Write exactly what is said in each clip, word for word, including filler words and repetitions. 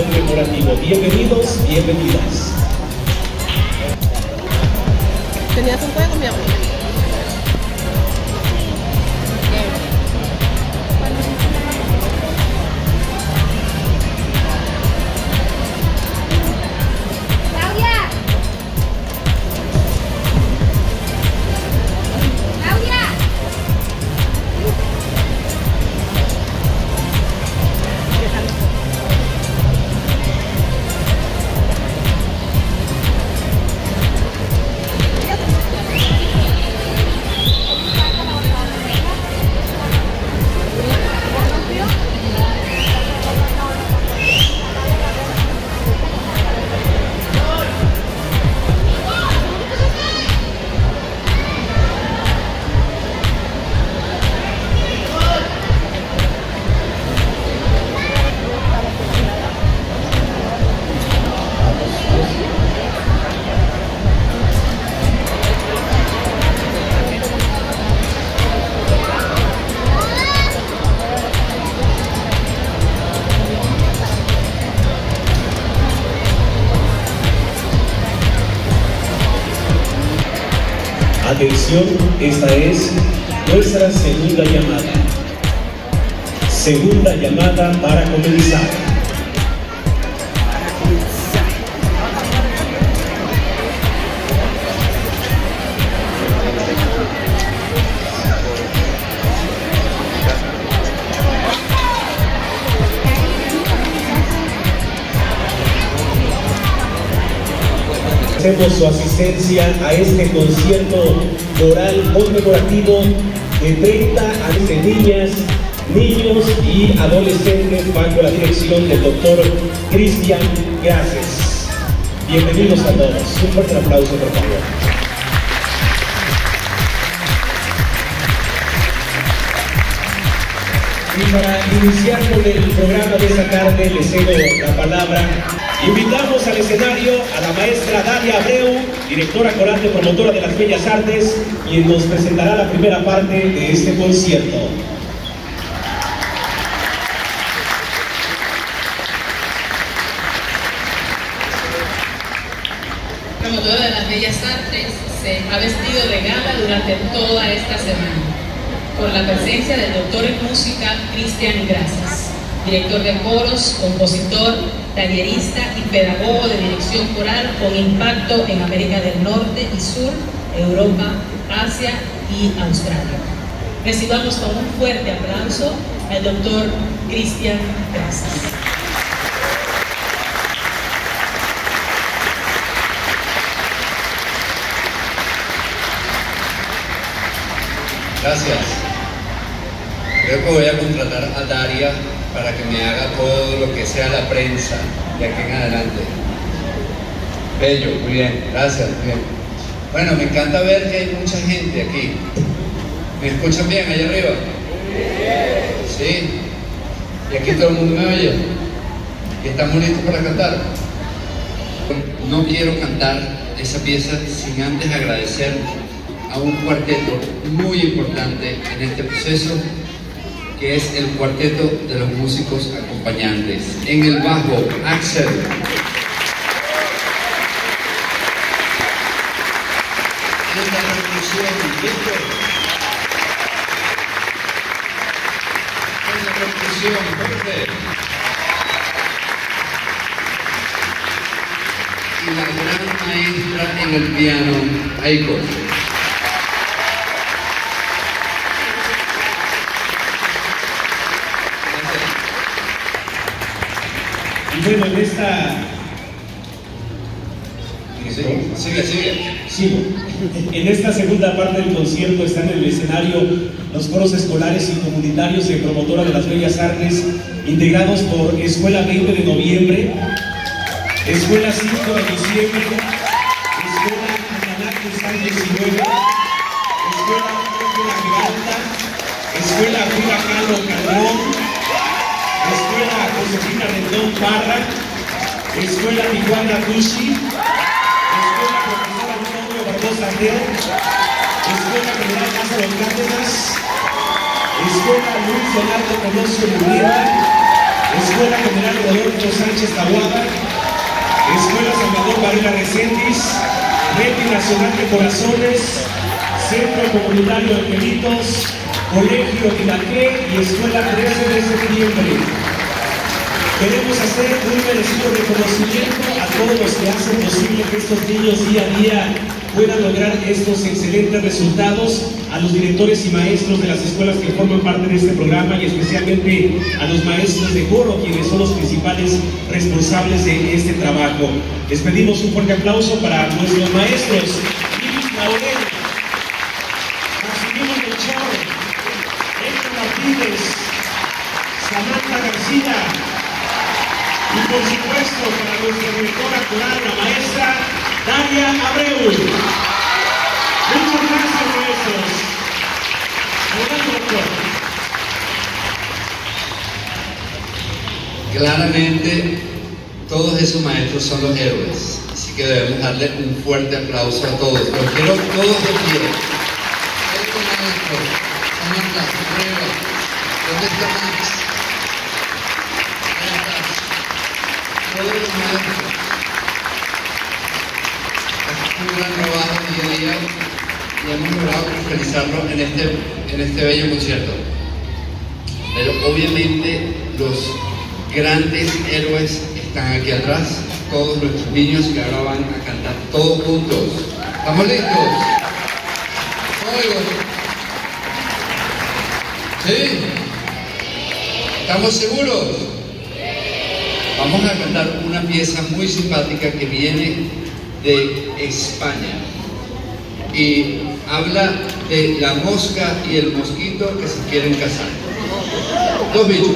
conmemorativo. Bienvenidos, bienvenidas. ¿Tenías un juego, mi amor? Atención, esta es nuestra segunda llamada. Segunda llamada para comenzar. Agradecemos su asistencia a este concierto coral conmemorativo de treinta a quince niñas, niños y adolescentes bajo la dirección del doctor Cristian Grases. Bienvenidos a todos. Un fuerte aplauso, por favor. Y para iniciar con el programa de esta tarde, les cedo la palabra. Invitamos al escenario a la maestra Dalia Abreu, directora coral de Promotora de las Bellas Artes, quien nos presentará la primera parte de este concierto. Promotora de las Bellas Artes se ha vestido de gala durante toda esta semana, con la presencia del doctor en música Cristian Grases, director de coros, compositor, tallerista y pedagogo de dirección coral con impacto en América del Norte y Sur, Europa, Asia y Australia. Recibamos con un fuerte aplauso al doctor Cristian Grases. Gracias. Creo que voy a contratar a Dalia para que me haga todo lo que sea la prensa de aquí en adelante. Bello, muy bien, gracias, muy bien. Bueno, me encanta ver que hay mucha gente aquí. ¿Me escuchan bien allá arriba? Sí. ¿Y aquí todo el mundo me oye? ¿Y estamos listos para cantar? No quiero cantar esa pieza sin antes agradecer a un cuarteto muy importante en este proceso, que es el cuarteto de los músicos acompañantes. En el bajo, Axel. En la percusión, Víctor. En la percusión, Jorge. Y la gran maestra en el piano, Aiko. Bueno, en esta... Sí, sigue, sigue. Sigo. En esta segunda parte del concierto están en el escenario los coros escolares y comunitarios de Promotora de las Bellas Artes, integrados por Escuela veinte de noviembre, Escuela cinco de diciembre, Escuela Andanac Nissan diecinueve, Escuela Escuela Juana Rucci, Escuela Carlos, Escuela Josefina Rendón Parra, Escuela Juana Rucci, Escuela Profesora Antonio Bartó Santel, Escuela General Castro Cárdenas, Escuela Luis Ronaldo Colosio Muriela, Escuela General Rodolfo Sánchez Aguada, Escuela Salvador Varela Recentis, Red Nacional de Corazones, Centro Comunitario de Pelitos, Colegio Pinapé y Escuela trece de septiembre. Queremos hacer un merecido reconocimiento a todos los que hacen posible que estos niños día a día puedan lograr estos excelentes resultados, a los directores y maestros de las escuelas que forman parte de este programa y especialmente a los maestros de coro, quienes son los principales responsables de este trabajo. Les pedimos un fuerte aplauso para nuestros maestros. Samantha García y por supuesto para nuestra directora coral, la maestra Dalia Abreu. Muchas gracias, maestros. Adelante, doctor. Claramente todos esos maestros son los héroes, así que debemos darle un fuerte aplauso a todos. Los quiero, todos los quiero. Estos maestros, Samantha, Abreu. ¿Dónde está Max? Todos los maestros hacen un gran trabajo día a día y hemos logrado cristalizarlo en este, en este bello concierto. Pero obviamente los grandes héroes están aquí atrás, todos nuestros niños que ahora van a cantar todos juntos. ¿Estamos listos? ¿Sí? ¿Estamos seguros? Vamos a cantar una pieza muy simpática que viene de España y habla de la mosca y el mosquito que se quieren casar. Dos bichos.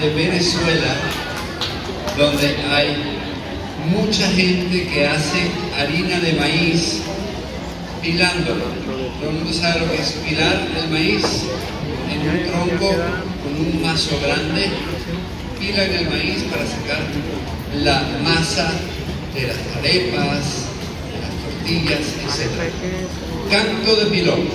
De Venezuela, donde hay mucha gente que hace harina de maíz pilándolo. Todo el mundo sabe lo que es pilar el maíz en un tronco con un mazo grande. Pilan el maíz para sacar la masa de las arepas, de las tortillas, etcétera. Canto de milonga.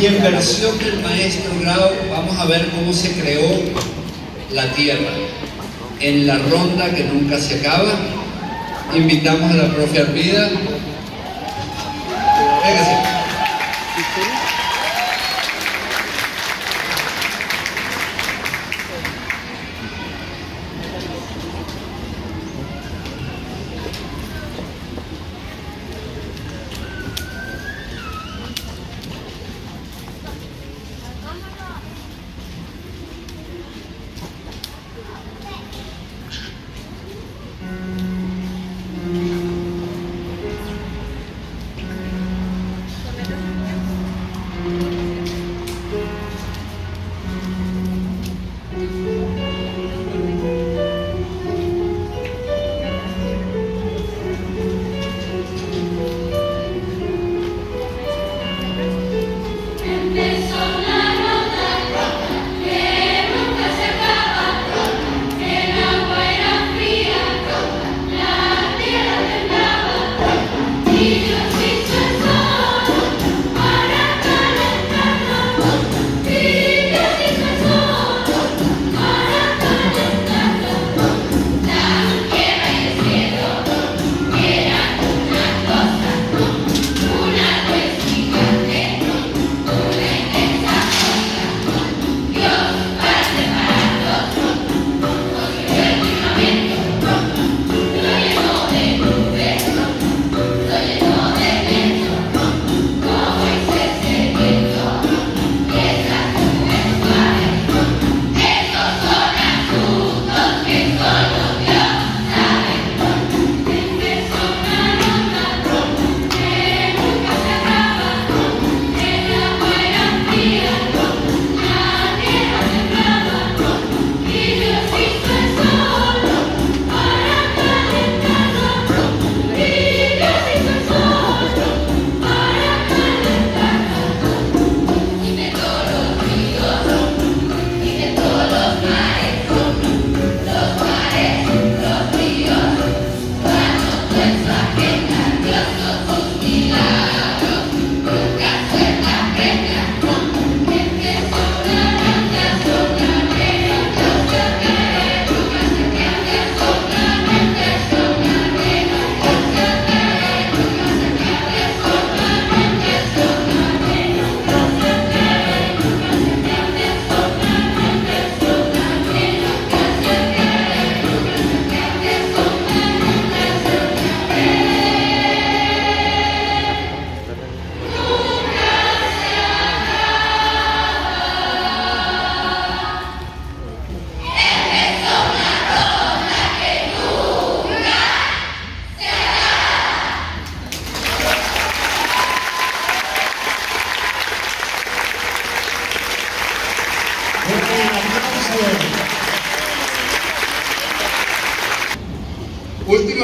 Y en versión del maestro Grau vamos a ver cómo se creó la tierra en la ronda que nunca se acaba. Invitamos a la profe Armida.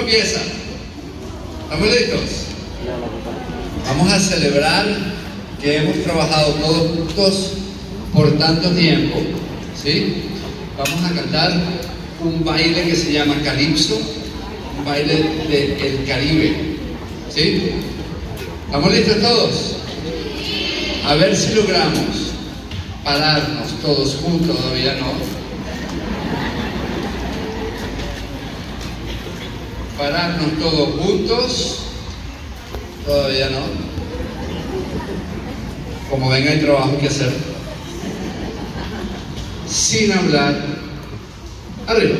empieza. ¿Estamos listos? Vamos a celebrar que hemos trabajado todos juntos por tanto tiempo, ¿sí? Vamos a cantar un baile que se llama Calipso, un baile del Caribe, ¿sí? ¿Estamos listos todos? A ver si logramos pararnos todos juntos, todavía no. Pararnos todos juntos, todavía no. Como ven, hay trabajo que hacer. Sin hablar, arriba.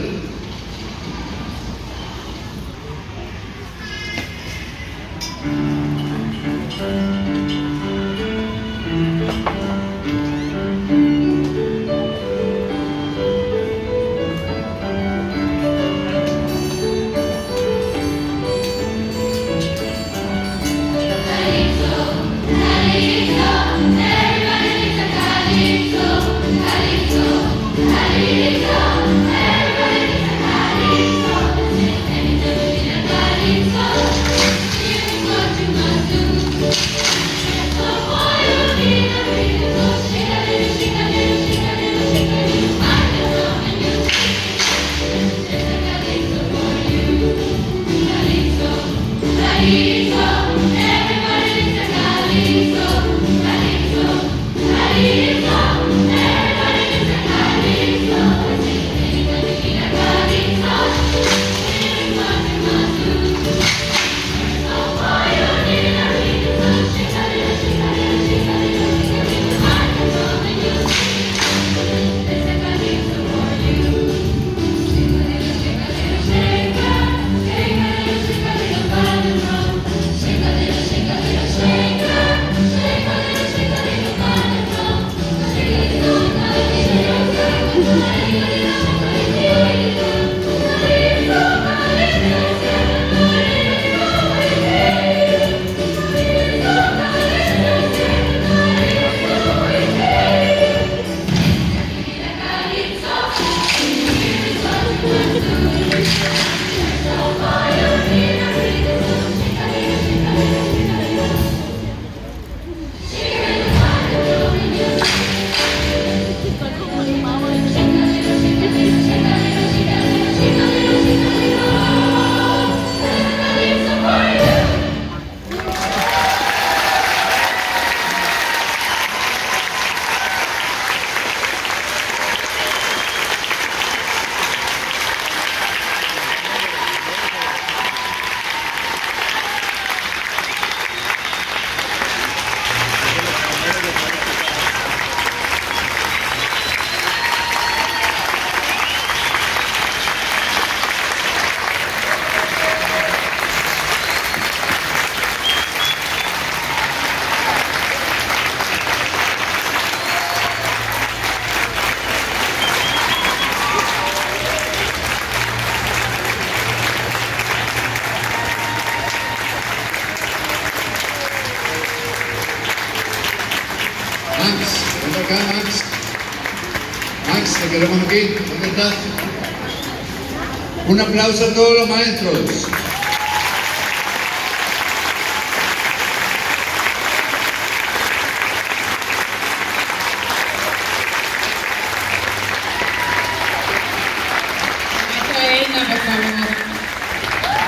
Un aplauso a todos los maestros.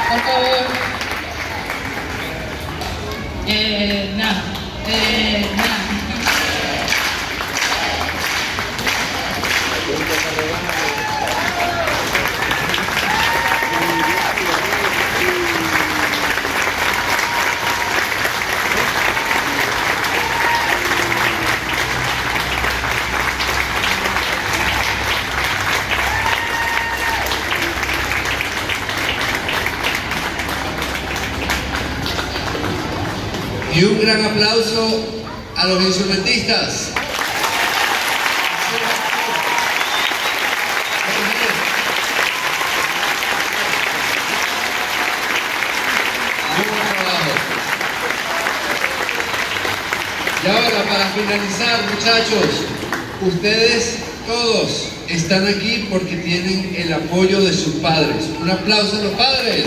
Por favor. Eh, nada. Eh, nada. Y un gran aplauso a los instrumentistas. Y ahora, para finalizar, muchachos, ustedes todos están aquí porque tienen el apoyo de sus padres. Un aplauso a los padres.